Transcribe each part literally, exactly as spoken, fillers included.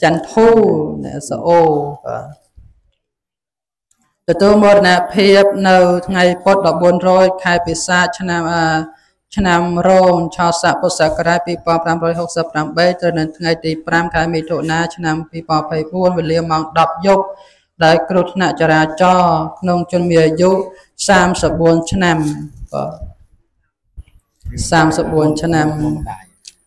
chăn thu nè sợ ô từ từ một nè phép nào ngày bắt đầu buồn rồi khai bị sa cho nam cho nam rôn cho sa bớt sa cái bị bỏ làm rồi học tập làm bấy cho nên ngày đi làm khai bị tổn na cho nam bị bỏ phải buồn về liều mạng đập dục đại cột nè cho ra cho nông dân miệt dục sam sợ buồn cho nam sam sợ buồn cho nam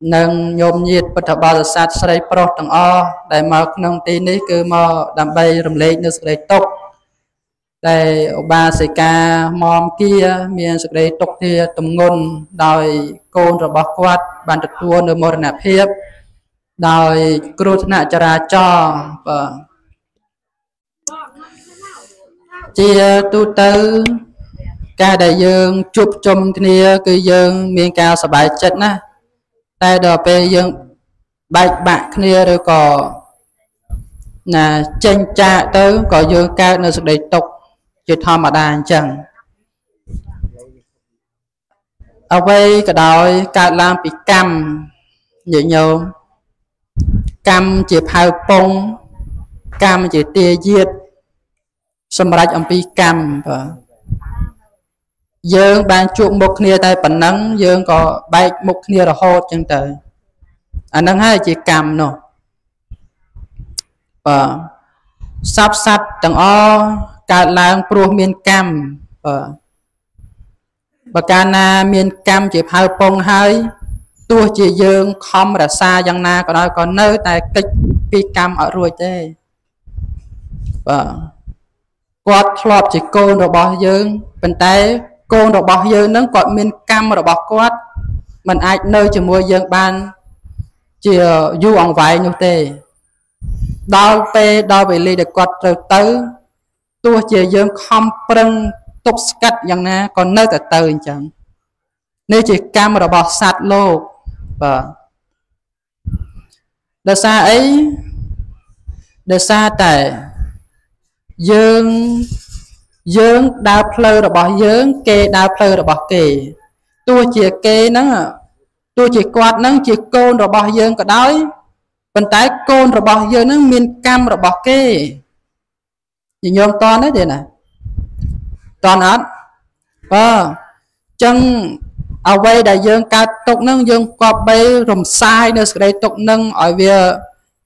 nâng nhôm nhiệt bất hợp ba sát sấy pro tầng o đại mà nông tin đấy cứ mà đam bay rầm lệ nước sấy tốc đại ba sấy ca mom kia miền sấy đấy tốc thì tầm ngôn đòi côn rồi bóc quát bàn trật tua nơi mồ nạp hiệp đòi cừu nạ chara cho và chia tu tư ca đại dương chụp chôm kia cứ dương miền cao sờ bài chết na tại đó bây giờ bạch bạc kia rồi có là tranh trà tới có dương cao nó sẽ đầy tục chỉ thò mà đàn chẳng ở đây cái đó cả làm bị cam nhiều nhiều cam chỉ phao bông cam chỉ tia diệt xong ra trong bị cam và dương ban chuộng một nia tay bản nắng dương có bay một nia là hot chân trời anh đang hai chỉ cầm nó và sắp sắp tầng o cả làng pro miền cam và và cana miền cam chỉ hai phong hai tua chỉ dương không là xa dân na còn nói còn nơi tại kịch bị cam ở ruồi tê và quạt lọp chỉ cô nó bỏ dương bên tay cô đọc bọc dương nâng còn miền cam đọc bọc quát mình ai nơi chỉ mua dương ban chỉ du ông vải nhu tê đau tê đau bị ly được quạt rồi tới tua chỉ dương không prân tục cách dần nè còn nơi từ từ chẳng nếu chỉ cam đọc bọc sạch lô và đợt xa ấy đợt xa tại dương dương đào phơi là bỏ dương kê đào phơi là bỏ kê tôi chỉ kê nó tôi chỉ quạt nó chỉ côn rồi bỏ dương cả đói bên trái côn rồi bỏ dương nó miền cam rồi bỏ kê nhìn nhôm to đấy thế này toàn ớt và chân ở đây đại dương cá tục nâng dương qua bay rồng sai nữa đây tục nâng ở việc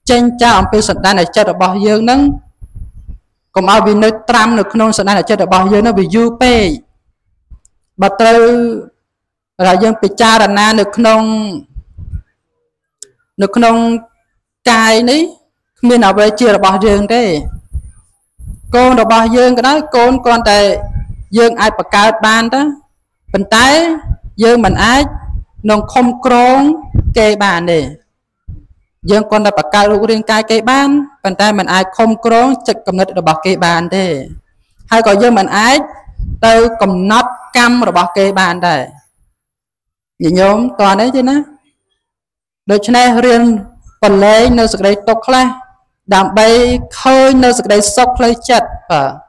tranh cha ông phi sẵn đây này chơi rồi bỏ dương nâng còn ao bị nơi tram được non sơn này là chơi được bao giờ nó bị du pe bắt đầu là dân bị cha đàn na được non được non cài đấy miền nào về chia là bao giờ đấy con là bao giờ cái đó con con tại dân ai bạc cao ban đó bên trái dân mình ai non không cron kê bàn để dân con đã bạc cao luôn riêng cài kê ban phần tay mình ai không có trực cầm nứt được bọc kê bàn thế hay có dân mình ai từ cầm nắp cam rồi bọc kê bàn đây nhìn nhóm toàn đấy chứ nó được cho nên riêng phần lấy nơi sự đây tốt là đảm bay khơi nơi sự đây sốc lấy chật và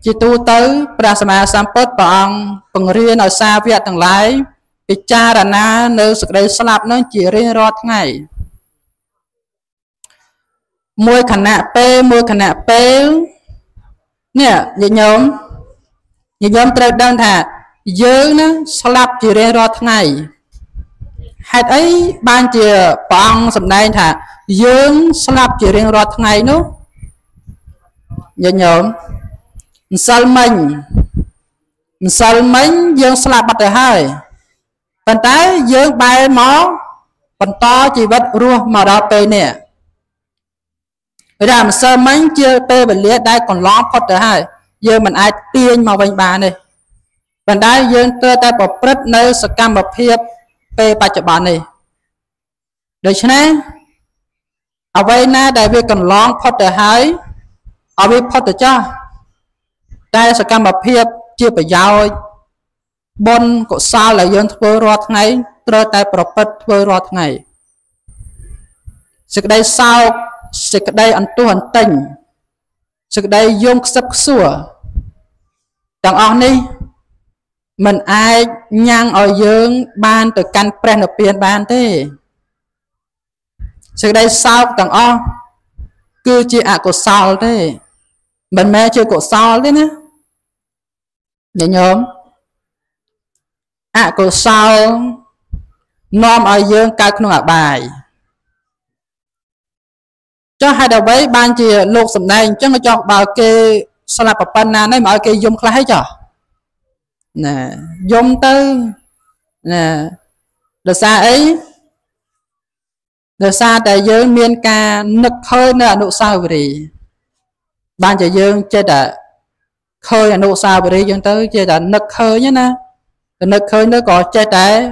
Chỉ tu tới Prasama Sampot bằng bằng riêng ở xa Việt thằng lái bị cha đàn na nơi sự đời xa lập nó chỉ riêng rót ngày môi khả nạ pê môi khả nạ pê nè nhị nhóm nhị nhóm trời đơn thà dơ nó xa lập chỉ riêng rót ngày hạt ấy ban chỉ bằng sầm đây thà dơ xa lập chỉ riêng rót ngày nó nhị nhóm Sao mình Sao mình dương xa lạc bật đời hơi Phần tới dương bài mó Phần to chỉ vật ruột mà đó bê nè Vì là sao mình chưa bê bật liệt đây còn lóng phật đời hơi Dương mình ai tiên màu vệnh bà này Phần tới dương tươi tay bỏ bớt nơi sạc cam bập hiếp bê bạch cho bà này Được chứ nè Ở vây nè đại vi còn lóng phật đời hơi Ở vi phật đời cho Tại sao cảm hiệp chưa phải giáo Bốn của sao là dân thua rốt ngay Trôi tay bỏ bật thua rốt ngay Sự đây sao Sự đây anh tu hành tình Sự đây dùng sắp sửa Chẳng ổn đi Mình ai nhang ở dương Ban từ căn prèn ở biển ban thế Sự đây sao chẳng ổn Cứ chỉ ạ của sao thế Mình mê chưa cổ sao thế nè Nhớ nhóm À cổ sao Nom ở dương cao khung ở bài Cho hai đầu bấy ban chìa lục sầm này Chắc nó cho bảo kê Sao là bảo bàn nà này mà ở kê dùng khá hết cho Nè Dùng tư Nè Được xa ấy Được xa tại dương miên ca Nực hơi nữa nụ sao vậy đi Bạn cho dương chơi đã khơi là nụ xa bởi đi dương tới chơi đã nực khơi nhé nè Nực khơi nó có chơi đã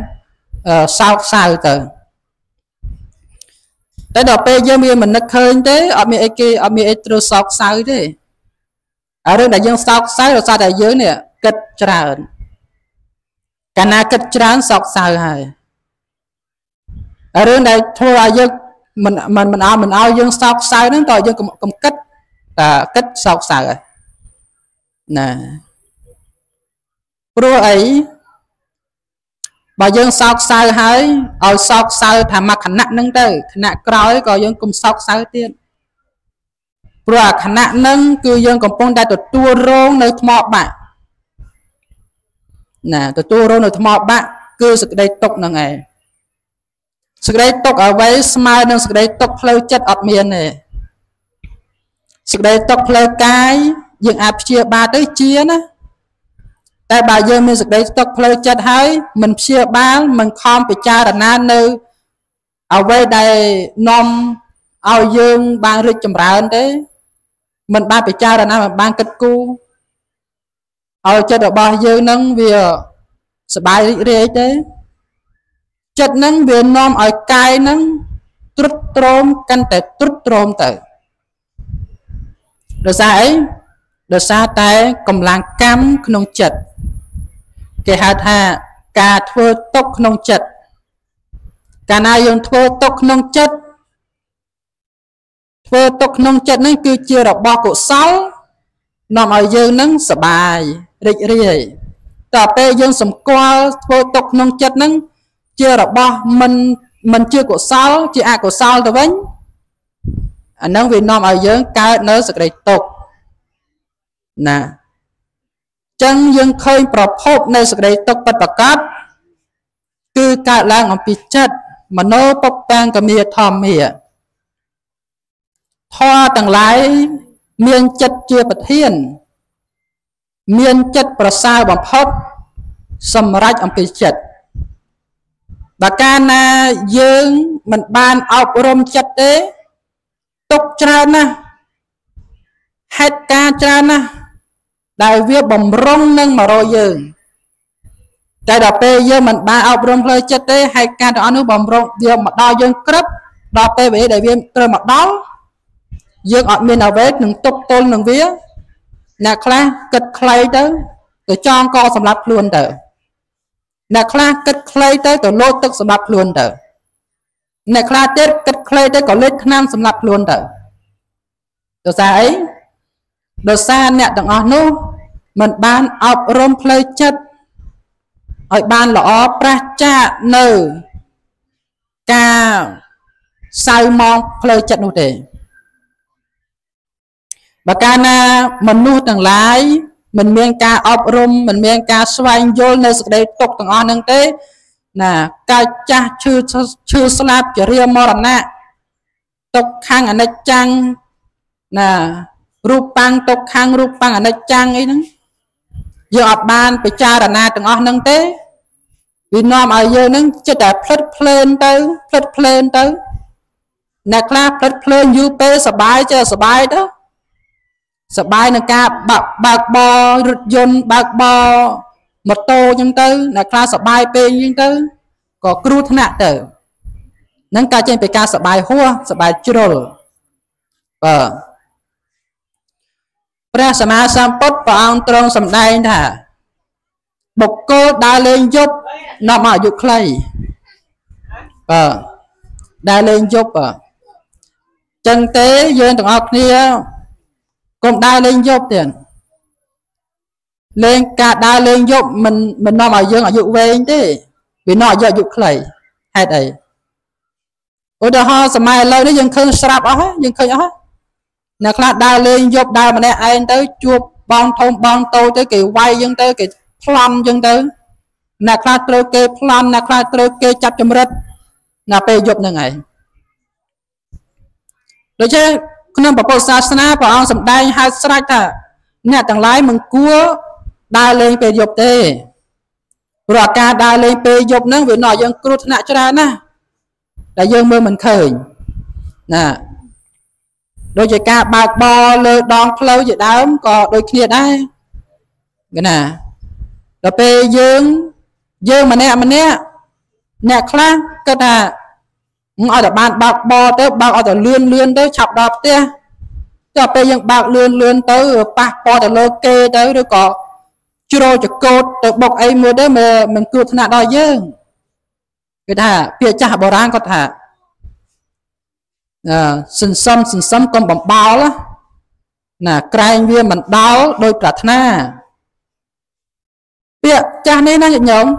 sao xa rồi tờ Tới đó bây giờ mình nực khơi như thế Ở miệng kia, ở miệng trô sao xa rồi thế Ở rừng đã dương sao xa rồi xa đại dương nè Kết trả ơn Cả nà kết trả ơn sao xa rồi Ở rừng đã thua ai dương Mình ao mình ao dương sao xa rồi Tòa dương cũng kết là cách sâu xa rồi nè Rua ấy Bà dương sâu xa hơi Ở sâu xa thả mặt khả nặng nâng tư Khả nặng cõi có dương cùng sâu xa tiên Rua khả nặng nâng Cứ dương cùng bông đai tụi tùa rôn nơi thầm mọt bạc Nè tụi tùa rôn nơi thầm mọt bạc Cứ sự đây tục nâng ấy Sự đây tục ở với smile nâng sự đây tục lâu chất ọt miền này Sự đây tốc lời cái Dường áp chia ba tới chia ná Tại bà dương mình sự đây tốc lời chất hơi Mình chia ba Mình không phải cha đàn án nữ Ở với đây nông Ao dương ban rực chùm ra ơn đấy Mình ban phải cha đàn án ban kết cu Ở chất ở bà dương nâng Vì sự bài rực rực đấy Chất nâng vì nông ở cái nâng Trút trôm Căn tế trút trôm tự Được xa ấy Được xa tay Cầm làng cam nông chật Kể hạt hạ Cả thua tốc nông chật Cả nà dùng thua tốc nông chật Thua tốc nông chật Nên cứ chưa đọc bò cổ sáu Nằm ở dương nâng sở bài Rịch rì Tòa bê dương xâm qua Thua tốc nông chật nâng Chưa đọc bò Mình chưa cổ sáu Chưa ai cổ sáu tòa vinh Nâng vì nông ở dưỡng cao nớ sự đầy tục Nà Chân dưỡng khơi bỏ phốp nớ sự đầy tục bật bật cấp Cứ cao là ngọn bị chất Mà nô bốc bang cả mìa thòm mìa Thoa tầng lái Miên chất chưa bật hiền Miên chất bỏ sao bỏ phốp Xâm rách ngọn bị chất Bà ca na dưỡng Mình ban ọc rôm chất đấy Tục tràn á Hết ca tràn á Đại viết bầm rung nâng mà rồi dừng Tại đó bê dương mình ba ọc rung lời chất đấy Hết ca đó nó bầm rung Viêm mặt đo dương cướp Đó bê bê đại viêm trơ mặt đó Dương ọt miên ở vết nâng tục tôn nâng viết Nà khá kết khlây tới Tụi chong co xâm lập luôn tới Nà khá kết khlây tới Tụi lô tức xâm lập luôn tới Này khá tiết kết khơi tới có lít nam xâm lập luôn tờ Đồ xa ấy Đồ xa nẹ tầng ổn nô Mình ban ọc rôm phơi chất Ở ban lõ pra cha nơ Ca Sao mong phơi chất nụ thể Bà ca na mình nụ tầng lái Mình miên ca ọc rôm Mình miên ca xoay vô nơi sức đấy tục tầng on nâng tế Nà ca cha chư sá lạp chả riêng mô rắn nạ Tục khang ảnh chăng Nà Rupang tục khang rupang ảnh chăng ấy nâng Dựa ập bàn bởi cha rả nà từng ọc nâng tế Vì nòm ở dơ nâng chất đã phất phên tớ Phất phên tớ Nà khá phất phên dư bê sả bái chơ sả bái tớ Sả bái nâng ca bạc bò rụt dôn bạc bò Một tô chân tớ Nà khá sả bái bê chân tớ Có cửu thân nạ tớ Nâng ca trên bởi ca sả bái hua Sả bái chư rô Vâng Hãy subscribe cho kênh Ghiền Mì Gõ Để không bỏ lỡ những video hấp dẫn Đã lên giúp Chân tế dân tổng hợp kia Cũng đã lên giúp tiền Lên cả đã lên giúp Mình nó mà dân ở dụng về Vì nó dân dụng lấy Hết ấy Ủa đồ hò sẽ mai lâu Dân khơi sạp á hết Dân khơi á hết Nè khá đa lên dốc đa mà nè anh tới chua bong thông bong tô tới kì quay dân tới kì plum dân tới Nè khá trôi kê plum nè khá trôi kê chắp châm rít Nè bê dốc nè ngay Rồi chứ Cô nâng bà bố xa xa ná bà ông xâm đai hai sạch thà Nè tầng lái mừng cua Đa lên bê dốc tê Rồi ca đa lên bê dốc nâng vì nó dân cửu thân ạ cho ra ná Đã dân mơ mình khởi Nè Đôi chảy ca bạc bò lơ đong flow dưới đám có đôi kia đấy Cái nè Rồi bê dương Dương mà nè mà nè Nè khá Cái nè Ngồi đỏ bàn bạc bò tới bạc ở đỏ lươn lươn tới chọc đọc tía Rồi bê dương bạc lươn lươn tới bạc bò tới lô kê tới Rồi có Chú rô cho cốt tới bọc ấy mua tới mình cưu thân nạ đo dương Cái nè Phía chả bò răng có thả Sinh xâm, sinh xâm con bỏng báo lá Nà, cạnh viên bằng đáo đôi cả thân à Việc chá này nè nhật nhóm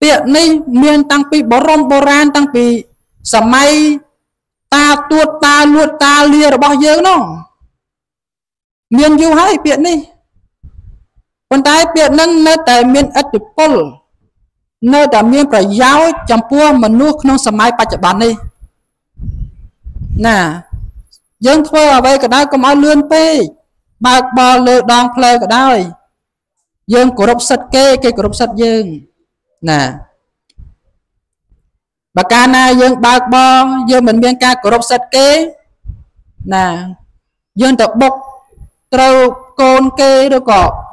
Việc này miền tăng bì bó rông bó ràng tăng bì Sở may Ta tuột ta luột ta lìa rồi bó dơ nó Miền dù hay việc này Còn tay việc nâng nơi tài miền ếch được bố Nơi tài miền phải giáo chẳng bố mà nuốt nông sở may bạch bản này Nè Dân thua ở đây cái đó có mọi lươn bê Bạc bò lơ đoàn phê cái đó Dân cổ rốc sạch kê Kê cổ rốc sạch dân Nè Bà ca na dân bạc bò Dân mình miên ca cổ rốc sạch kê Nè Dân tập bốc Trâu côn kê đôi cỏ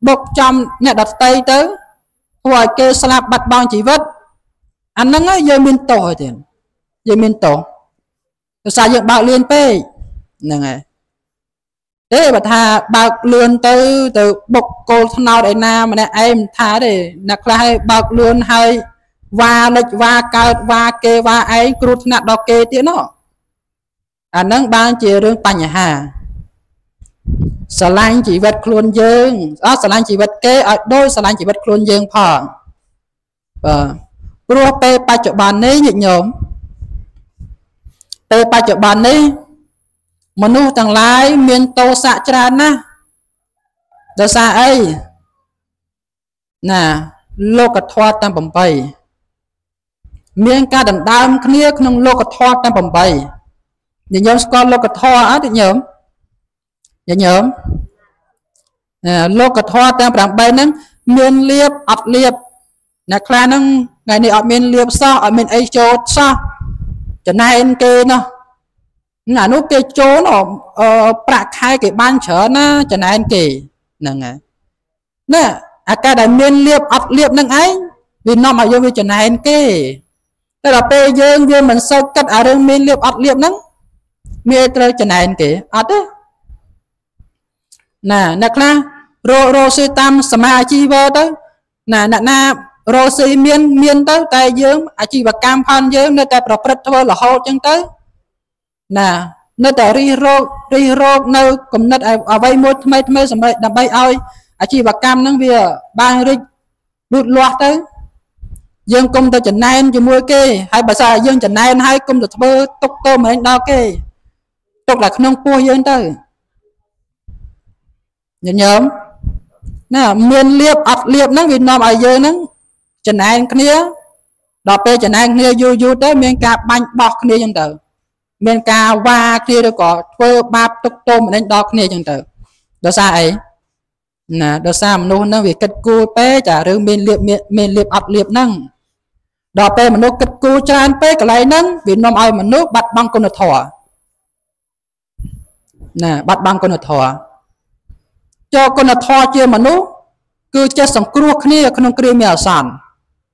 Bốc trong nhạc đặt tay tớ Hồi kê xa lạp bạch bong chỉ vết Anh nâng á dân miên tổ Dân miên tổ Sao dựng bạc lươn bê Thế bà thà bạc lươn từ Từ bọc cô thân nào đấy nà Mà nè em thà để Nạc là hay bạc lươn hay Và lệch và cao và kê và ấy Cô thân nạc đó kê tiếng đó Anh nâng bán chìa rương bà nhà hà Sở lanh chỉ vật khuôn dương Sở lanh chỉ vật kê Ở đôi sở lanh chỉ vật khuôn dương phở Cô bê bà chỗ bà nê nhịn nhộm Tê bà chợ bàn đi Mà nụ thằng lái miên tô xạ chả ná Đó xa ấy Nà Lô cà thoa tăng bầm bầy Miên ca đầm đàm khía Nông lô cà thoa tăng bầm bầy Nhìn nhóm có lô cà thoa á Nhìn nhóm Nhìn nhóm Lô cà thoa tăng bầm bầy nâng Miên liếp ọt liếp Nà khá nâng Ngày này ọt miên liếp sao ọt miên ấy chốt sao Chẳng này em kê nó Nó nó kê chốn Ở bạc hai cái ban chở nó Chẳng này em kê Nè À cái này miên liếp ọt liếp nâng ấy Vì nó mà vô vì chẳng này em kê Thế là bê dương viên mình sâu cất Ở rừng miên liếp ọt liếp nâng Miên trời chẳng này em kê ọt á Nè nè khá Rô rô sư tâm sâm hà chi vơ tới Nè nè nè Rồi xì miên miên tới tay dưỡng Chỉ bà cam phân dưỡng Nơi tay bà prết thơ là hô chân tới Nè nơi để ri rô ri rô nơi cùng nơi ở vay mua mấy mấy sầm bay đập bay oi ở chi và cam nắng về ba ri lụt loạt tới dương công ta chỉnh nay chỉ mua kê hai bà già dương chỉnh nay hai công được bơ tốc tôm hay đau kê tốc là không cua dương tới nhớ nhớ nè miền liệp ạt liệp nắng Việt Nam ở dưới nắng chỉnh nay kia đọc về chỉnh nay kia du du tới miền cà bánh bọc kia dương tới miền cà va kia đâu có bơ ba tốc tôm nên đau kia dương tới đó sao ấy nè đó sao mà nông nông việc cất cua bé trả rừng miền liệp miền liệp ạt liệp nắng đọc về mà nông cất cua cho anh bé cái này nắng Việt Nam ai mà nước bắt băng con thỏ nè bắt băng con thỏ cho con thò chưa mà nú cứ chơi sòng cua khné không kêu mèo sàn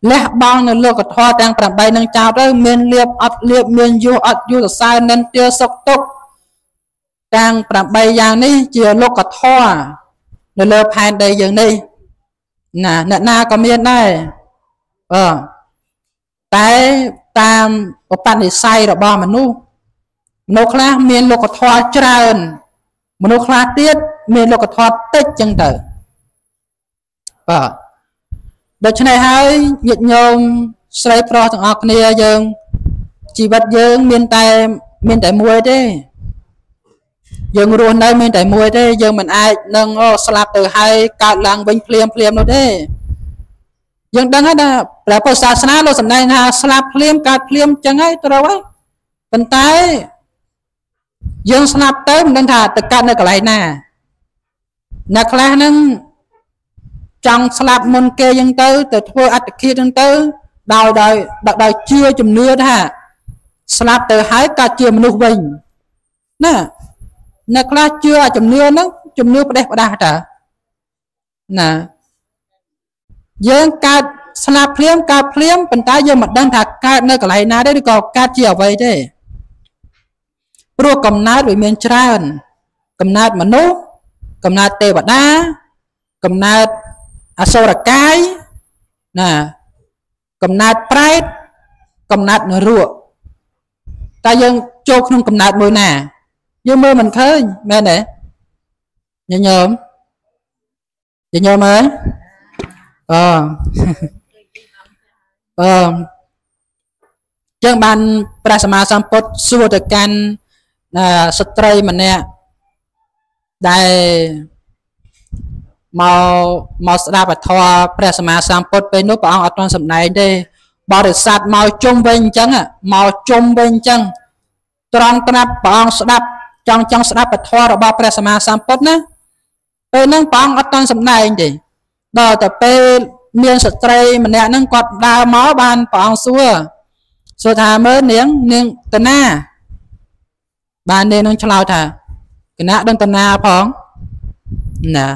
lẽ băng nó lừa cả thoa đang tạm bay đang chào tới miền liệp ắt liệp miền du ắt du là sai nên chưa sốc tốc đang tạm bay giang ní chia lô cả thoa nó lừa phai đầy dường đi nè nè na có miền này ờ tái tam ở bạn thì sai rồi ba mình nu nô khla miền lô cả thoa trơn mình nô khla tiết miền lô cả thoa tết chân tử ờ đợt này hai nhiệt nhôm say pro thằng học này dường chỉ vật dường miền tây miền tây muối đấy dường ruộng đây miền tây muối đấy dường mình ai nâng slap từ hai cào làng bình phèm phèm nó đấy dường đang hết à là phật giáo na nó sầm này ha slap phèm cào phèm chẳng ấy tôi đâu ấy bên tây dường slap tới mình đang thả từ cạn này cả lại nè nạc lá nâng trong slap môn kê dân tư từ thua ách kia dân tư đào đời đào đời chưa chùm nưa đó hả slap từ hái ca chia mà nụ bình nè nè khá chưa chùm nưa nó chùm nưa bà đẹp bà đá hả nè dân ca slap phliếm ca phliếm bình ta dân mặt đơn thạc ca nơi cả lấy ná đấy đi có ca chia ở vầy thế rùa cầm nát với miền tràn cầm nát mà nụ cầm nát tê bà đá cầm nát à sau là cái nè cầm nát pride cầm nát nửa ruộng ta dân cho không cầm nát mùi nè dân mưa mình khơi mẹ nè nhớ nhớ nhớ nhớ mới ờ ờ dân ban prasama sampot xua được can là stray mình nè đây màu màu đa và thoa prasama sampot bên nút bảo ở trong sầm này đây bảo được sạt màu trung bình chăng à màu trung bình chăng trong trong bảo sập trong trong sập và thoa là bảo prasama sampot nữa bên nâng bảo ở trong sầm này gì đó tập bên miền sạt tây mình nè nâng quạt đa máu ban bảo xua xua thà mới nướng nướng tần na ban đây nâng chlau thà cái nã đơn tần na phong nè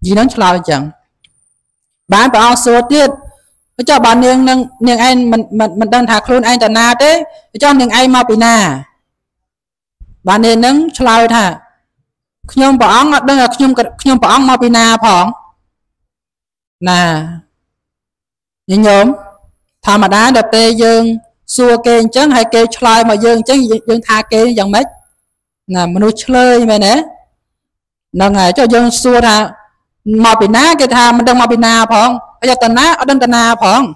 gì nó lao chẳng bán bảo số tiết cho bà nương nương nương anh mình mình mình đang thạc luôn anh tần na thế cho nương anh mau bị nà bà nương nương lao thà nhung bảo ông đang là nhung nhung bảo ông mau bị nà phỏng nè những nhóm thà mà đá đập tê dương xua kê chấn hay kê lao mà dương chấn dương tha kê dòng mấy nè mình nuôi chơi mày nè nâng ngày cho dương xua thà màu bị ná cái thà mình đang màu bị ná phong, bây giờ tần ná ở đơn tần ná phong,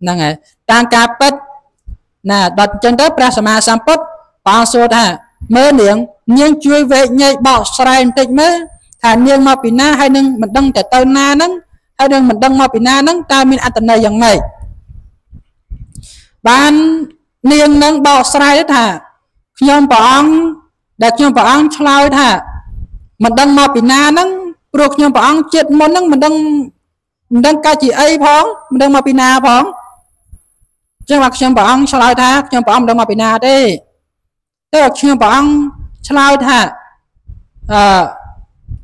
nè nghe, đang cà pét, nè đặt chân tới prasama sampot, phong số thà, mới niệm nhưng chui về nhảy bọ sài tịch mới, thà niệm màu bị ná hay nâng mình đang chạy tơ na nâng, hay nâng mình đang màu bị ná nâng ta mình ăn tần này dạng này, ban niệm nâng bọ sài đấy thà, nhom phong, đặt nhom phong chlao thà, mình đang màu bị ná nâng rồi nhưng mà ông chết món nâng mình đang mình đang ca chỉ ấy phóng mình đang mà pina phóng chứ mà nhưng mà ông sao lại thà nhưng mà ông đang mà pina đi tức là nhưng mà ông sao lại thà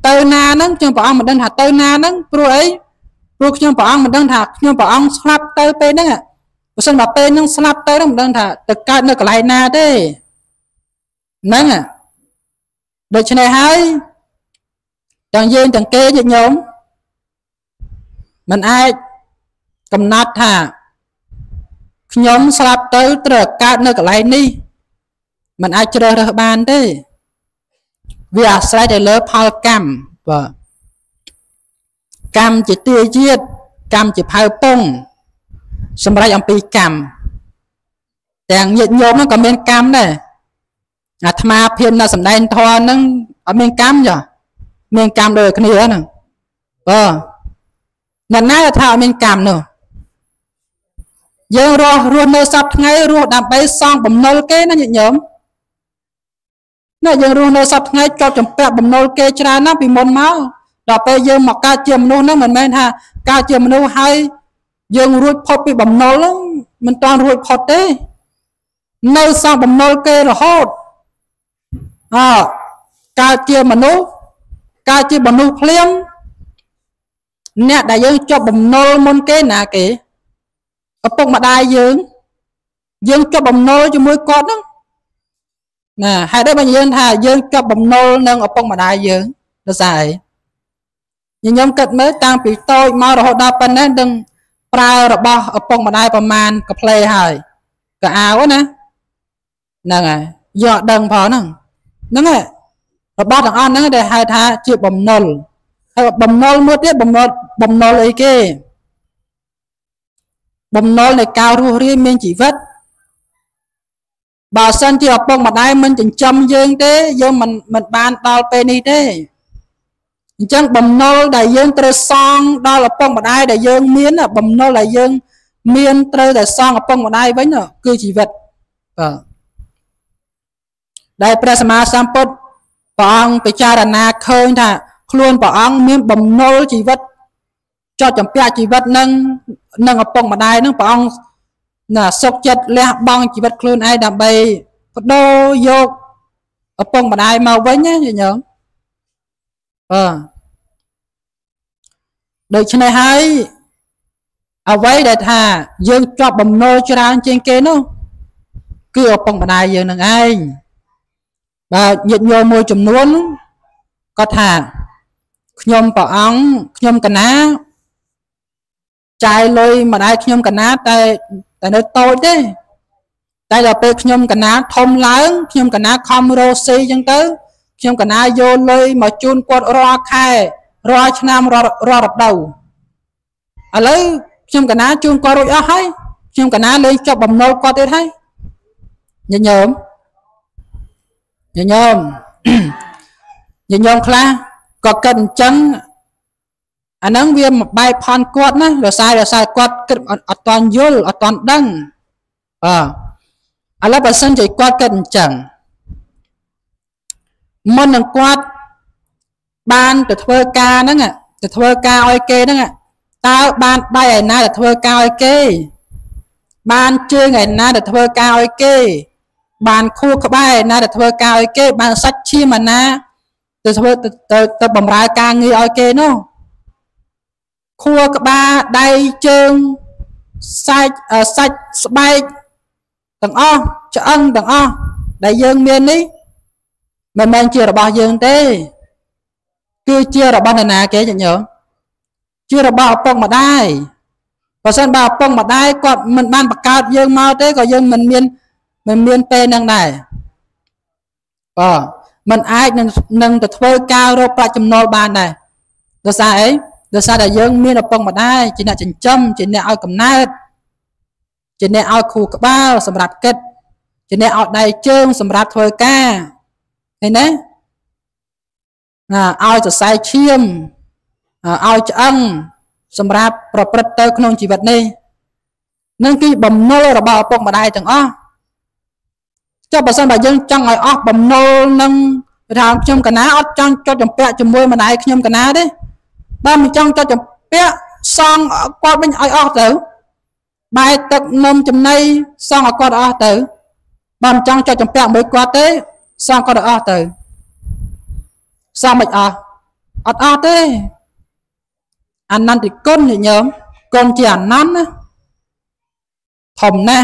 Tơ na nâng chừng bỏ ông mà đơn hạt tơ na nâng pro ấy pro chừng bỏ ông mà đơn hạt chừng bỏ ông slap tơ pe nâng ạ, bữa sau bảo pe nâng slap tơ nâng đơn hạt từ cái nơi cái này na đấy nâng ạ, đợt này hay, chẳng dên chẳng kê gì nhóm, mình ai cầm nát hả, nhóm slap tơ từ cái nơi cái này đi, mình ai chơi được bàn đấy. Vì à sai để lỡ phao cam và cam chỉ tia chiết cam chỉ phao bông, xem ra ông bị cam, đảng nhiệt nhôm nó còn bên cam này, à tham gia phim là sầm đen thò nó ở bên cam nhở, bên cam đời cái nữa nè, ờ, lần nãy là thao bên cam nữa, giờ rồi rồi nơi sập ngay rồi đạp bay xong bấm nô cái nó nhiệt nhôm. Nó dân rùa nơi sắp ngay cho chồng bẹp bầm nô kê chá nó bị môn máu. Đó bây giờ mà ca chìa môn nó mình mên ha. Ca chìa môn hay dân rùi phốt bị bầm nô lắm. Mình toàn rùi phốt đấy. Nơi xong bầm nô kê rồi hốt. À ca chìa môn nó ca chìa bầm nô phliêm. Nè đại dân cho bầm nô môn kê nà kì. Ở bốc mà đại dân dân cho bầm nô cho môi cốt đó. Nè, hai đứa bây giờ thà dương cho bầm nô nâng ở bông mà đại dương nó dài nhưng nhóm kịch mới tăng bị tôi mau rồi đọc bên đấy đừng prao rồi bỏ ở bông mà đại bà man có play hời có áo nè nè này dọ đừng phó nè nè này rồi bắt thằng ăn nè để hai thà chịu bầm nô hay bầm nô mới tiếp bầm nô bầm nô lấy kê bầm nô này cao thu riêng mình chỉ vết bà sân thì ở bông mặt ai mình chẳng châm dương thế dương mình mình bàn đào bên đi thế chẳng bầm nô đại dương trơ son đó là bông mặt ai đại dương miến là bầm nô là dương miên trơ đại son ở bông mặt ai với nữa cứ chỉ vật đại prasma samput bà ông bị cha đàn na khơi thà luôn bà ông miên bầm nô chỉ vật cho chẳng bia chỉ vật nâng nâng ở bông mặt ai nâng bà ông nà sốc chết lẽ băng chỉ vật khôn ai đam bay đô vô ở bông mà ai mau với nhé nhớ ờ đời trên này hay ở với đại thà dương cho bầm nô cho ra trên kia nó cứ ở bông mà ai dương nương ai và nhiệt nhôm môi chùm nuốn có thà nhôm bảo ống nhôm cành á trái lôi mà ai nhôm cành á tay tại nơi tôi đấy, đây là bê nhôm cả ná thông lớn, nhôm cả ná không rosi chẳng tới, nhôm cả ná vô lơi mà chun quật roa khai, roa nam roa roa đập đầu, ở lấy nhôm cả ná chun quật roa hay, nhôm cả ná lấy cho bầm nô quật tới hay, nhớ nhôm, nhớ nhôm, nhớ nhôm là có cần chân anh nâng viên một bài phán quát ná, rồi sai rồi sai quát kết ở toàn dùl, ở toàn đăng. Ờ, anh lắp bà sân chỉ quát kết chẳng. Môn nâng quát, ban từ thơ ca nâng ạ, từ thơ ca oi kê nâng ạ. Tao ban bài ngày nay từ thơ ca oi kê. Ban trưa ngày nay từ thơ ca oi kê. Ban khu khá bài ngày nay từ thơ ca oi kê, ban sách chi mà ná. Từ thơ bầm ra ca nghi oi kê nô. Khua các ba đầy chương sạch sạch sạch tầng o cho ân tầng o đại dương miền đi mình mình chưa là bao dương thế kia chưa là bao này nè kia chẳng nhớ chưa là bao bông mà đai và sân bao bông mà đai còn mình ban bạc cao dương mau thế còn dương mình miền mình miền tây năng này ờ mình ai nâng nâng từ thơi cao rồi ba chấm nô ban này được sao ấy đó sao đại dương miên ở bông mà đai chỉ là chỉnh châm chỉ là ao cầm nát chỉ là ao khu các bao sầm rạp kết chỉ là ao đại trương sầm rạp thôi ca thế đấy à ao cho sai chiêm à ao cho ăn sầm rạp pro pro tơ không chỉ vật này nên khi bầm nô là bao bông mà đai chẳng ó cho bà sao đại dương chẳng ai ó bầm nô nâng làm trong cái ná ó trong cho chồng bẹ chồng môi mà đai trong cái ná đấy ba mình trong cho chồng bé xong qua bên ai ở tử bài tập nôm chấm nay xong qua đó tử ba mình trong cho chồng bé mới qua tới xong qua đó tử xong mình ở ọt ọt đấy ăn năn thì con thì nhớ con chỉ ăn năn thầm nè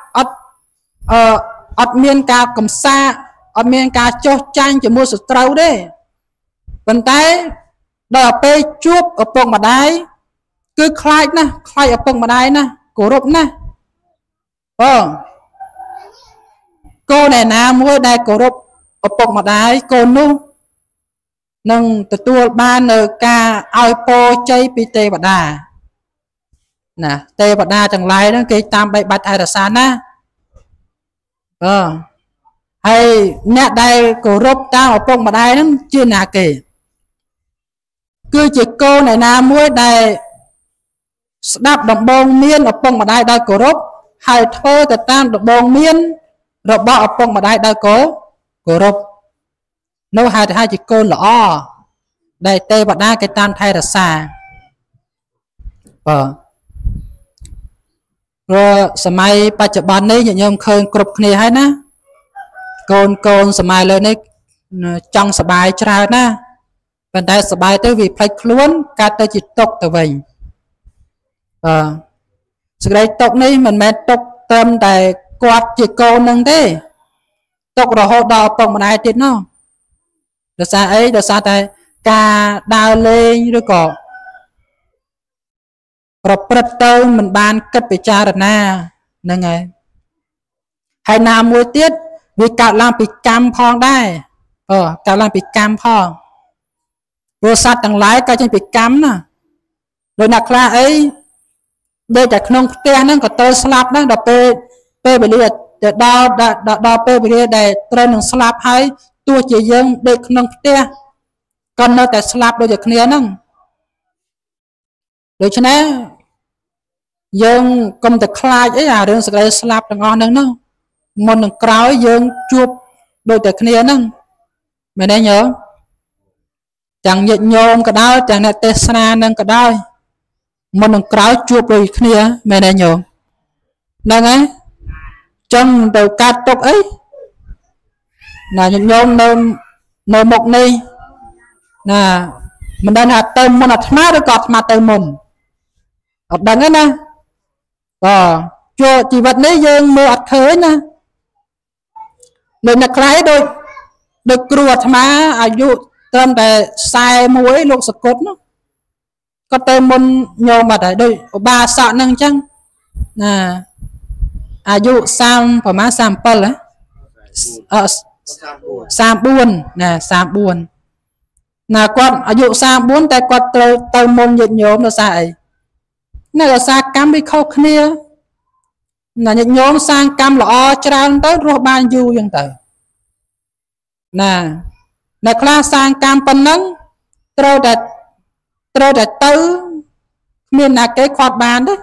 ọt ọt miên ca cầm xa ọt miên ca cho chanh cho mua sửa trâu đấy bàn tay đòi bê chuốc ở phòng mà đài cứ khai nè, khai ở phần mà đây nè, cổ rụp nè. Ờ. Cô này nà mua đây cổ rụp ở phần mà đây, cô nụ. Nâng tự tùa ba nờ ca ai po chay pi tê bà đà. Nè, tê bà đà chẳng lấy nâng kì tam bay bạch ai ra xa nè. Ờ. Hay nè đây cổ rụp ta ở phần mà đây nâng chưa nà kì. Cứ chỉ cô này nà mua đây đạp đồng bông miên ở phòng mà đai đai cổ rốt hài thơ thật tan đồng bông miên rồi bỏ ở phòng mà đai đai cổ cổ rốt nâu hài thì hai chị cô lõ đầy tê bà đai cái tan thay ra xa ờ rồi sẵn mai bà chợ bán này nhộm khơi cổ rốt này hay ná con con sẵn mai lên trong sẵn bài trả ná bên đây sẵn bài tới vì phải luôn cả tới chị tục tới mình. Ờ sự đây tộc này mình mẹ tộc tâm tại quạt chỉ cô nâng thế tộc rồi hốt đào phòng này tiết nó được xa ấy được xa tại ca đào lên rồi có rồi bật tâu mình ban kết bị cha rồi nà nâng ấy hay nào mua tiết vì cạo làm bị cam phong đây ờ cạo làm bị cam phong vô sát đằng lái cái trên bị cam nè rồi nạc là ấy đây là nông tên nó có tên slap đó là bê bê liệt đo đo bê bê liệt để tên nông slap hay tôi chỉ dân đây nông tên còn nó tại slap đôi giật nế nông được chứ nế dân công tật khai ấy à đừng sẽ gây slap đằng ngon nông nông một nông cáo dân chụp đôi giật nế nông mình đã nhớ chẳng nhận nhôm cả đôi chẳng là tên xa nông cả đôi một nông cáo chụp rồi kia mẹ này nhớ nâng ấy trong đầu cát tộc ấy là những nhóm nông nông mộc này là mình đang hạt tôm mình hạt má rồi cọt mặt tôm mình ở đằng ấy nè ờ cho chỉ vật này dương mưa hạt khơi nè nên là cái đôi được ruột má ai dụ tôm để sai muối luộc sập cốt nó có tên môn nhôm mà tại đây ba sọ nâng chăng à à dụ sam và má sam pel á sam buồn nè sam buồn là con à dụ sam buồn tại con tên tên môn nhện nhôm nó sai này là sa cam bị khâu kia là nhện nhôm sang cam lọ tràn tới rồi ban du dân tử nè là class sang cam phân nắng rồi đặt rồi để tư mình là cái khoát bán đấy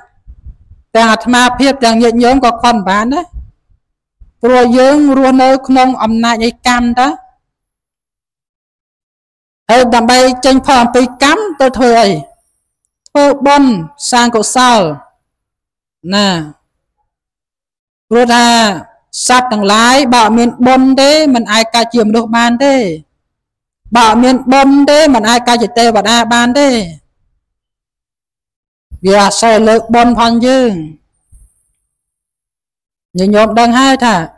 đang mà phiếp đang nhận nhóm có khoát bán đấy rồi dưỡng rồi nơi không ẩm nạ dây cam đó ấy đàm bay chênh phòng bị cắm tôi thuê thuê bon sang cổ sau nè rồi là sát đằng lái bảo mình bon đấy mình ai ca chiếm được bán đấy bảo miền bom đấy mình ai ca chỉ tê và đa ban đấy vì à xe lợn bom phong chứ những nhóm đang hai thà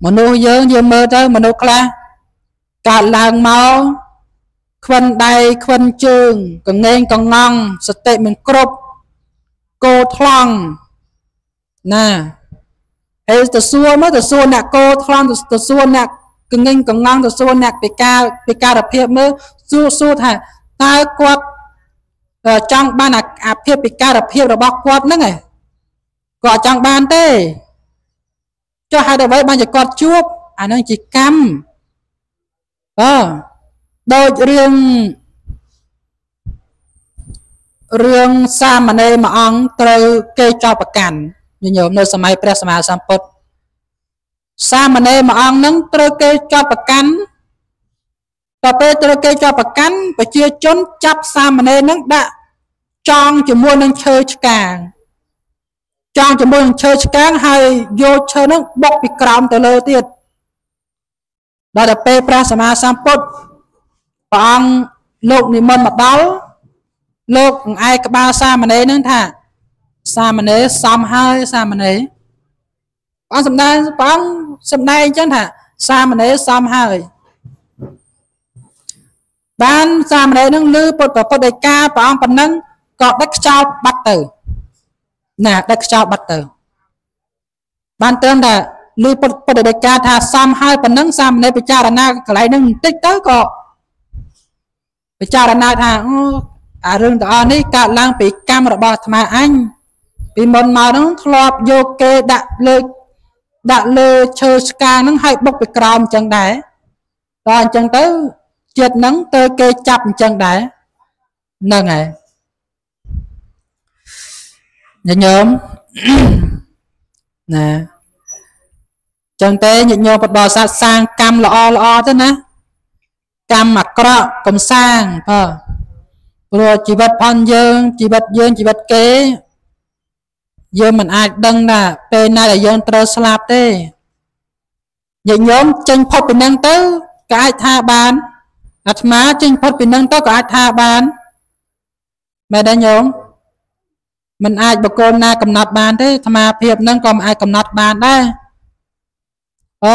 mình nuôi dưỡng như mơ tới mình nuôi cla cả làng máu khuân đầy khuân trường còn nên còn ngon sự tệ mình cướp cô thong nè ấy từ xưa mới từ xưa nè cô thong từ xưa nè cưng anh còn ngon từ xưa nè bị ca bị ca đập hiệp mới xu xu thà ta quật trong ban à hiệp bị ca đập hiệp rồi bóc quật nữa này gọi trong ban tê cho hai đầu với ban chỉ quật chuốc à nó chỉ cam ờ โดยเรื่องเรื่องสามัญมาอังตรึเกยจอประกันยิ่งโยมในสมัยพระสมัยสัมพุทธสามัญมาอังนั้นตรึเกยจอประกันต่อไปตรึเกยจอประกันไปเชื่อจนจับสามัญนั้นได้จองจมูกนั้นเชยกลางจองจมูกนั้นเชยกลางให้โยเชยนั้นบกปีกรามแต่เลยที่เราจะไปพระสมาสัมพุทธฟังโลกนิมนต์มาเดาโลกไอ้กบ้าสามันเองนั่นท่าสามันเองสามห้าสามันเองฟังสำนักฟังสำนักจังท่าสามันเองสามห้าบ้านสามันเองนั่งลื้อปวดปวดปวดเด็กกาฟังปนนั่งกอดเด็กชาวบัตเตอร์น่ะเด็กชาวบัตเตอร์บ้านเติมท่าลื้อปวดปวดเด็กกาท่าสามห้าปนนั่งสามันเองไปจ้าระนาไกลนั่งติ๊กเตอร์ก็ไปจ้าระนาท่าเรื่องตอนนี้การล้างปีกการระบาดมาอันปีมนมาต้องครอบโยเกดักเลยดักเลยเชิดการนั่งให้บกไปกรามจังได้ตอนจังเต้เจ็ดนั่งเตเกจับจังได้นั่นไงยิ่งโยมนะจังเต้ยิ่งโยมปฏิบัติสร้างกรรมละอละอเท่านั้นกรรมหมักกระกมสร้างพอเราจีบัดพันเยินจีบัดเยินจีบัดเก๋เยินมันอาจดังน่ะเป็นน่าจะเยินตรสลับได้ยิ่งย้อมจึงพบเป็นนั่งเต้ก็อาจทาบานอัตมาจึงพบเป็นนั่งเต้ก็อาจทาบานไม่ได้ย้อมมันอาจบุคคลน่ากำนัดบานได้ธรรมาเพียบนั่งก็อาจกำนัดบานได้โอ้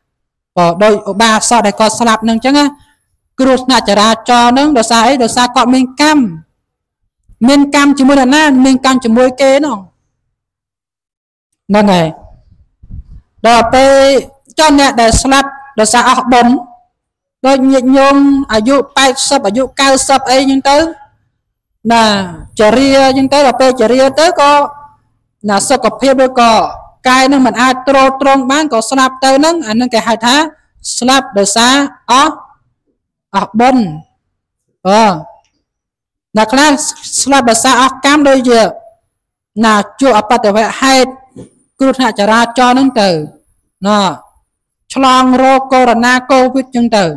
ต่อโดยบาสอดได้ก็สลับหนึ่งจังไงกรุณาจะราจรนั่งเดือดสายเดือดสายก็เมนกรรมเมนกรรมจมูกหน้าเมนกรรมจมูกเกนองนั่นไงเดี๋ยวไปจนเนี่ยเดือดสลับเดือดสายออกบนโดยยิ่งยงอายุไปสับอายุเก้าสับไอ้ยังเต้น่ะจะเรียยังเต้เดี๋ยวไปจะเรียเต้ก็น่ะสกับเพียบด้วยก็กายนั่งเหมือนอาตรตรงบ้านก็สลับเต้นั่งอันนั่งแก่หายท้าสลับเดือดสายออกออกบนเออนักเล่นสลับภาษาออกกรรมโดยเยอะน่าจู่อปัตตะเวให้กรุณาจราจรนั่งเต๋อน่ะฉลองโรคโควิดนาโควิดจังเต๋อ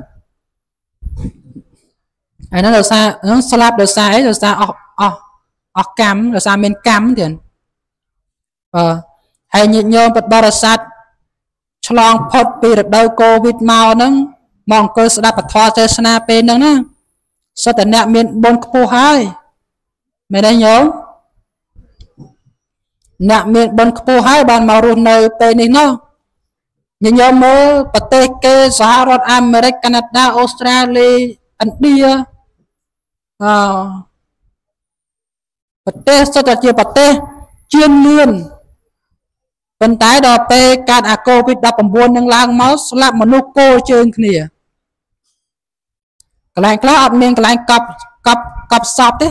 ไอ้นั่นเดือดสานั่นสลับเดือดสาไอ้เดือดสาออกออกออกกรรมเดือดสาเป็นกรรมเดือนเออให้ยินยอมปฏิบัติศาสตร์ฉลองพอดปีระดับโควิดมาหนึ่งมองเกิดสระปัททอเจสนาเป็นนั่นนะสแตนเนี่ยมีบนผู้ให้ไม่ได้โยมเนี่ยมีบนผู้ให้บานมารุนในเป็นนี่เนาะยิ่งโยมประเทศเกสหรัฐอเมริกาแคนาดาออสเตรเลียอินเดียประเทศสแตนเจียประเทศเจียนเลียนเป็นท้ายดอกเปการอาโกวิดดับผมบวนยังล้างมัสลับมนุโกเชิงเนียกลายกล้าอัดเมียงกลายกับกับกับสอบดิ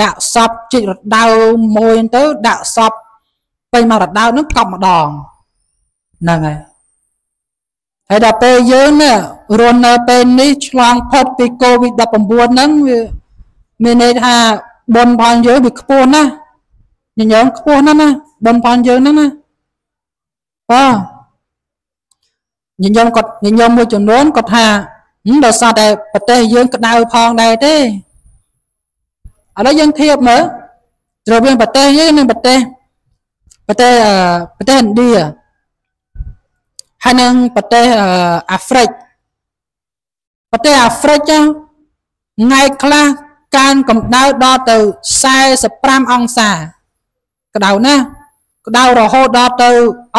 ดาสอบจิตดาวมวยตัวดาสอบไปมาดาวนึกกลับมาดองนั่นไงไอ้ดอกเปเยอะเนี่ยรวนเป็นนิชลองพอดปีโกวิดดับผมบวนนั้นมีในท่าบนพานเยอะบิขบวนนะยังยังขบวนนั่นนะบนพานเยอะนั่นนะป่ะยิ่งยมกดยิ่งยมมือจุ่มล้นกดหาเดี๋ยวซาได้ประเทศเยอะกระดาวพองได้ที่อะไรยังเทียบเหมือนเราเป็นประเทศเยอะหนึ่งประเทศประเทศประเทศอินเดียฮันนังประเทศแอฟริกประเทศแอฟริกไงคลาการกำดาวดอเตอร์ไซส์สปรามองศากระดาวนะกระดาวเราโหดดอเตอร์อ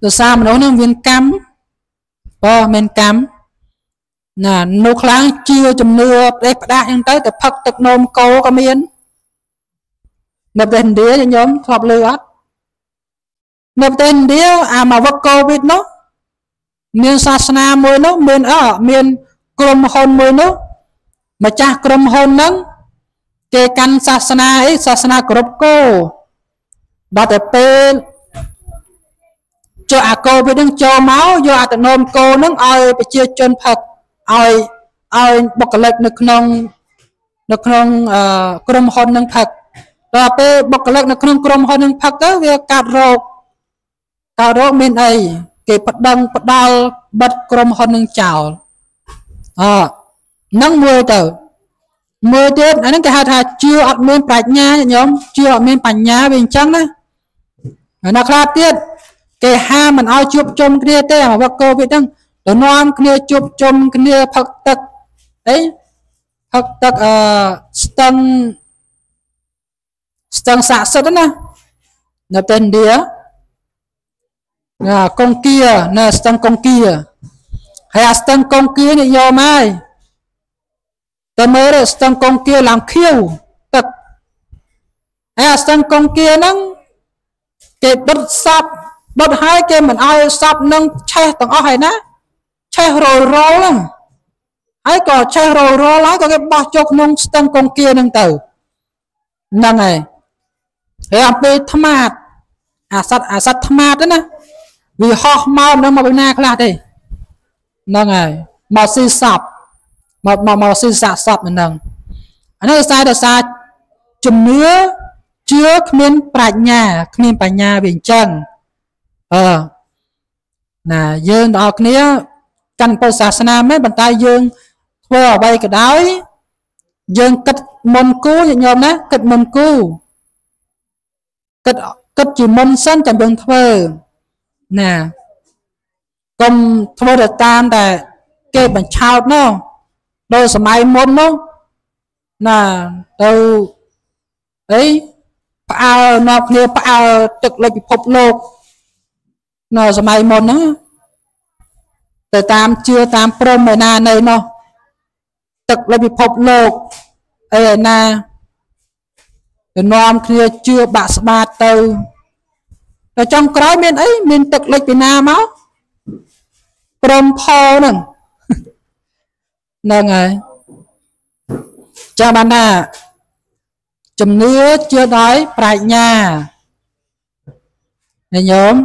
được xa mà nấu nương viên cam bo men cam nè nấu kháng chiêu chùm nưa đẹp đa nhưng tới từ phật tật nôm cô có miến nộp tên đĩa cho nhóm thọp lừa nộp tên đĩa à mà vấp covid nó miền Sasana môi nó miền ở miền Krom hôn môi nó mà cha Krom hôn nắng kê căn Sasana ấy Sasana Krom cô bà tập pe cho à cô bị đứng cho máu do à tận nôm cô nắng ơi bị chia chân phật ơi ơi bọc cái lệch nước non nước non Krom hôn nắng phật rồi pe bọc cái lệch nước non Krom hôn nắng phật đó về cà rốt cà rốt miền ấy cái bật đằng bật đao bật Krom hôn nắng chảo à nắng mưa từ mưa tuyết anh cái hạt hạt chưa ở miền bạch nha nhóm chưa ở miền bạch nha bình trắng đấy nó khá tiết cái ha mình ao chụp chôm kia thế mà bác cô biết đăng đồ non kia chụp chôm kia phật tật đấy phật tật ờ tăng tăng xạ sất đó nè là tên đĩa là con kia là tăng con kia hay tăng con kia này do mai ta mới được tăng con kia làm khiêu tật hay tăng con kia nó cái bất sập bất hai cái mình ai sập nâng che tầng ao hay nè che rồi rồi lắm ấy còn che rồi rồi lái có cái bao chọc nâng tăng con kia nâng từ nâng này thì làm về tham át à sát à sát tham át đó nè vì họ mau nâng mà bên na là thế nâng này màu xì sập màu màu màu xì sạ sập mình nâng anh ấy sai là sai chùm nữa chứa miền bạch nhà miền bạch nhà biển trăng ờ là dương đó kia căn cơ sà sanh mấy bàn tay dương vừa bay cái đáy dương cất môn cú như nhom đấy cất môn cú cất cất chỉ môn sân chẳng đường thơ nè công thơ được tam để kê bằng chào nó đôi sầm ai môn nó là đâu ấy bao nó kia bao trực lực phục lục nó sầm ai môn nó từ tam chưa tam prom ở na này nó trực lực phục lục ở na từ non kia chưa bạc ba từ ở trong cái miền ấy miền trực lực Việt Nam máu prom po nè nâng này cho bạn à chùm nữa chưa đói phải nhà này nhóm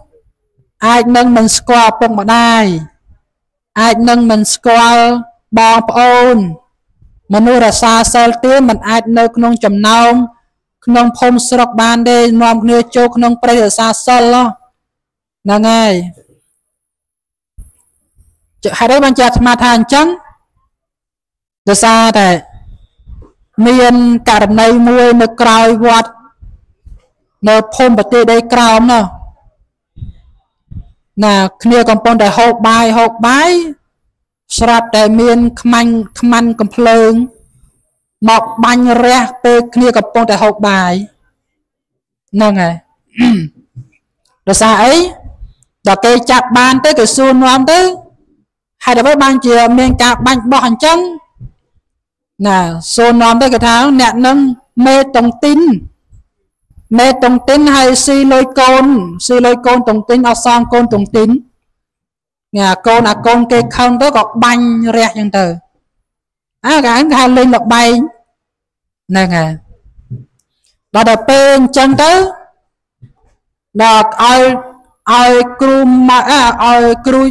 ai nâng mình score phong mà đai ai nâng mình score bom ôn mình nu là xa xa tiếng mình ai nâng nông chầm nông nông phong sọc ban đây nông nưa châu nông prey ở xa xa lo là ngay hãy đấy bạn chặt mà than trắng đó xa này miền cả này môi nó cào vọt nó phun bật tê đây cào nó nè kia còn còn để hộp bài hộp bài sập để miền khăm khăm cầm phơi Mọc bánh rác bê khlia gặp bông tại hộp bài. Nâng à. Đó xa ấy. Đó kê chạp bàn tới kê xuân nóng tới. Hay đó với bàn chìa mình cạp bánh bỏ hành chân. Nà xuân nóng tới kê tháo nẹt nâng mê tổng tin. Mê tổng tin hay si lôi côn. Si lôi côn tổng tin ở xong côn tổng tin. Nà côn à côn kê không tới gọc bánh rác chân tờ. Á gắn hai linh lọc bay. Nâng à. Đó đợt bên chân tới. Đợt ai ai cừu mà ai cừu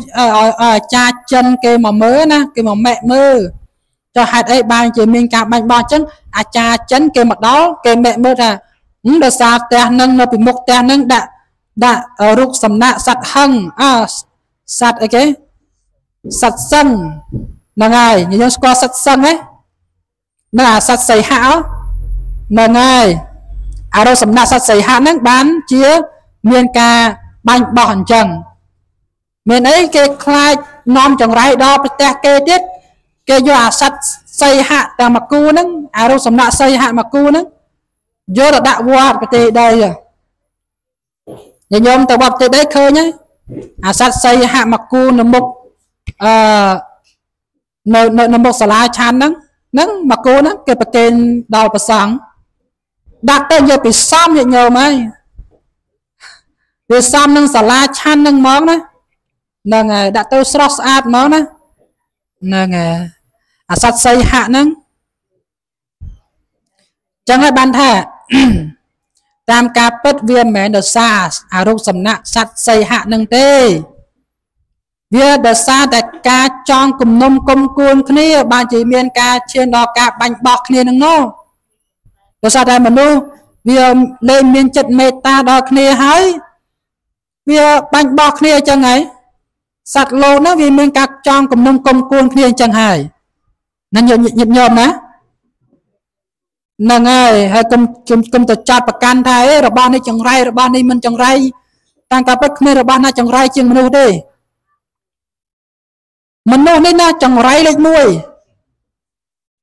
ai cha chân kêu mà mớ na kêu mà mẹ mơ cho hạt ấy ban chỉ mình cả ban ba chân à cha chân kêu mặt đó kêu mẹ mơ ra những đợt sao te nâng nó bị mục te nâng đã đã rục sầm nạ sạt hăng à sạt ấy cái sạt sân là ngày như chúng qua sạt sân ấy là sạt sầy hảo là ngày à đâu sầm nạ sạt sầy hảo nâng bán chia miền cả bánh bỏ hẳn chân. Mình ấy kê khai nóm chẳng rái đó bà tè kê tiết. Kê dô à sạch xây hạ tàng mặc cú nâng. À rô xâm nạ xây hạ mặc cú nâng. Dô đạc đạc vô hạt bà tè đây à. Nhìn nhôm tàu bọc tè đấy khơi nhé. À sạch xây hạ mặc cú nâng mục. Nâng mục xà lá chán nâng. Nâng mặc cú nâng kê bà kê đào bà sáng. Đạc tên dô bì xóm nhẹ nhôm ấy. Vì xong nâng xả la chăn nâng mong ná. Nâng đã tôi sọc sát mong ná. Nâng à sát xây hạ nâng. Chẳng hãy bàn thả. Tam ca bất viên mến đợt xa. À rung xâm nạ sát xây hạ nâng tê. Vì đợt xa đợt ca chong cùng nông công cuốn khní. Bạn chỉ miên ca trên đó ca bánh bọc khní nâng nô. Đợt xa đợt mà nô. Vì lên miên chất mê ta đó khní hái. Vì bánh bọc này chẳng ấy. Sạch lô nó vì mình các trong cùng nông công cuốn này chẳng hài. Nó nhộn nhộn ná. Nâng ơi, hãy cùng tổ chọt bạc can thái. Rồi bọn này chẳng rai, rồi bọn này mình chẳng rai. Tăng cả bất này rồi bọn này chẳng rai chừng mình ưu đi. Mình ưu này nó chẳng rai lên mùi.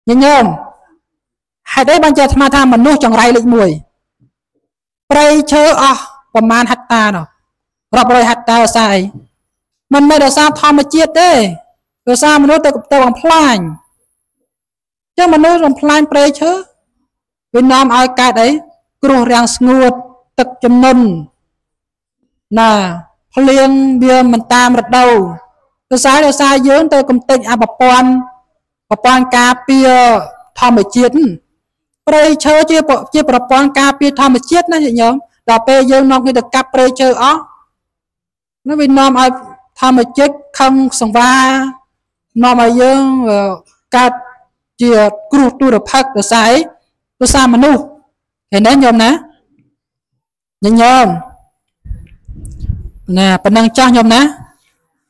Nhộn nhộn. Hãy đấy bọn trẻ mà tham mình ưu chẳng rai lên mùi. Pray chớ ọ, và man hạt ta nó. Rập rồi hạt ta sai. Mình mới đòi sao thò mà chết đấy. Đòi sao mình nói tôi tôi bằng plan. Chứ mình nói bằng plan play chứ. Việt Nam ai cái đấy. Cửu ràng sngud tật chấm nôn. Nà, liền biên mình tam rật đầu. Đòi sao đòi sao dướng tôi cùng tịnh à bà con, bà con cà pia thò mà chết. Play chứ chứ chứ bà con cà pia thò mà chết nó vậy nhở. Đòi pe dướng nó cái được cà play chứ ó. Nó vì nòm ai tham ở chết không sống va. Nòm ai dương cắt chìa cửu tu được phát được xa ấy. Được xa mà nụ. Thế nên nhôm ná. Nhìn nhôm. Nè, bà nâng cho nhôm ná.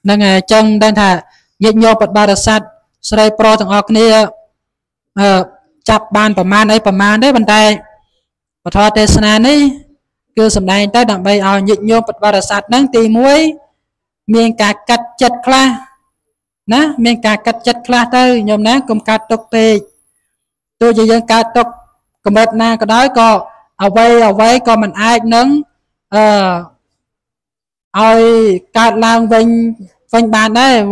Nâng chân đang thả. Nhìn nhôm bật bà được xa. Sẽ đây pro thằng ọc này. Chạp bàn bà man ấy bà man đấy bàn tay. Bà thoa tê xa nà này. Cứ xâm đánh tới đạm bây ào nhịn nhôm bật vào đợt sạch nâng tì muối. Mình cả cắt chất khla. Ná, mình cả cắt chất khla tới. Nhôm ná cũng cắt tốc tì. Tôi chỉ dân cắt tốc. Cũng bật nà có đói có. Ở vây, ở vây có mình ai nâng. Ờ. Ôi, cắt lang vinh. Vinh bàn đấy.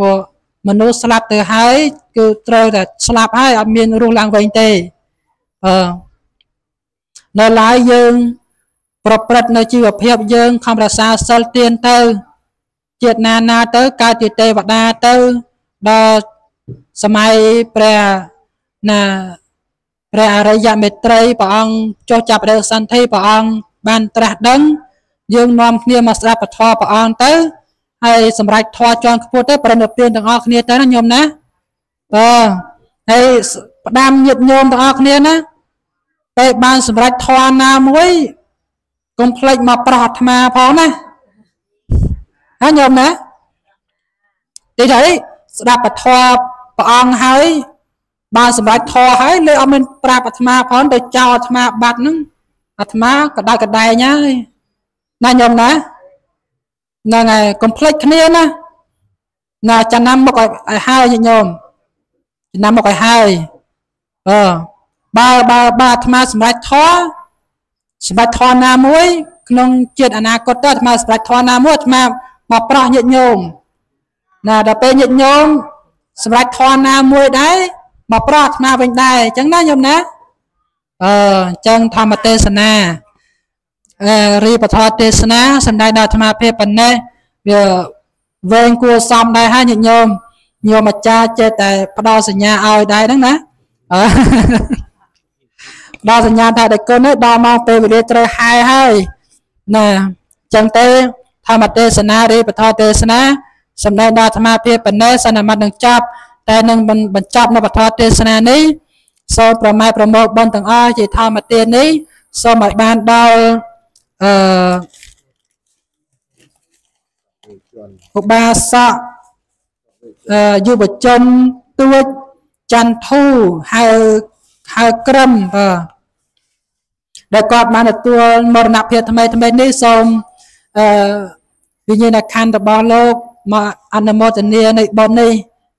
Mình nó sạp từ hái. Cứ trôi là sạp hái. Ở mình rung lang vinh tì. Ờ. Nơi lái dương. Hãy subscribe cho kênh Ghiền Mì Gõ để không bỏ lỡ những công plek mà bọt mà phó nè. Hả nhôm nè. Đi thấy đạp bà thoa bà ông hơi. Bà xong bà thoa hơi. Lê ông mình bà bà phó nè. Để cho bà bạc nâng. Bà bà bà đài cả đài nhá. Nà nhôm nè. Nà ngài công plek khá nè. Nà chả nằm một cái hai nhôm. Nằm một cái hai. Ờ. ba ba ba tham gia smartphone thọ smartphone nào mới nông chuyện anh ta có tới tham gia smartphone nào mới mà mà bỏ nhện nhôm là đã bị nhện nhôm smartphone nào mới đấy mà bỏ mà bên đây chẳng nói nhôm nè ờ chẳng tham gia tê na ờ ri bắt thọ tê na sân đây đã tham gia phê bình này vừa về cua xong đây hai nhện nhôm nhiều mà cha chơi tại đo sờ nhà ao đây đấy nè đo sờ nhà tại đại cơn đấy đo mang về về đây hai hai nè chẳng tới tham mặt tê sơn na đi bắt thọ tê sơn na sầm đây đo tham mặt phê bình đấy sân là mặt đường chập tại đường bên bên chập nó bắt thọ tê sơn na ní so pro mai pro một bên tầng A chỉ tham mặt tê ní so mặt bàn đo ba sọ du bạch chân tuốt chăn thu hai hai cấm và để còn mà là tua một nạp hiện tham tham bên đây xong vì như là can tập bao lâu mà anh một tuần này này bọn này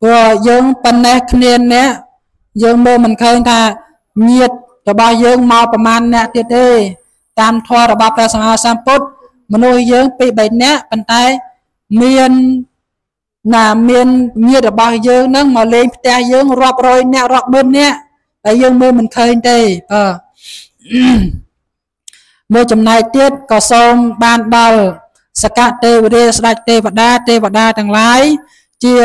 vừa dương tận này kia nè dương mơ mình khơi thà nhiệt rồi bao dương màuประมาณ nè tiếc đi tam thoa rồi bao cái sầm ao sầm put mình nuôi dương bị bệnh nè bàn tay miên là miền nhiệt ở bao dương nâng mà lên ta dương rập rồi nè rập bên nè tại dương mưa mình khơi đây ờ mưa chấm này tiết có sông ban đầu sạc tê và đê sạc tê và đa tê và đa thằng lái chia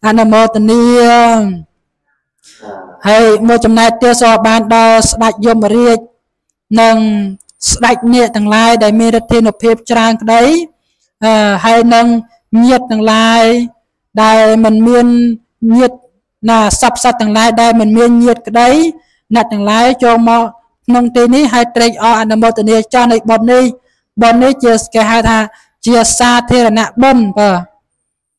anh em mô tình đi hay mô chùm này tiêu so bàn đo sạch đạch dùm riêng nâng sạch đạch nhiệt tầng lai đầy mê đất thiên hợp hiệp trang đấy hay nâng nhiệt tầng lai đây mình miên nhiệt là sắp sắp tầng lai đây mình miên nhiệt cái đấy là tầng lai cho mà nông tin ní hai trênh o anh một tình cho này bọn đi bọn đi chia cái hai thà chia xa thế là nạ bôn và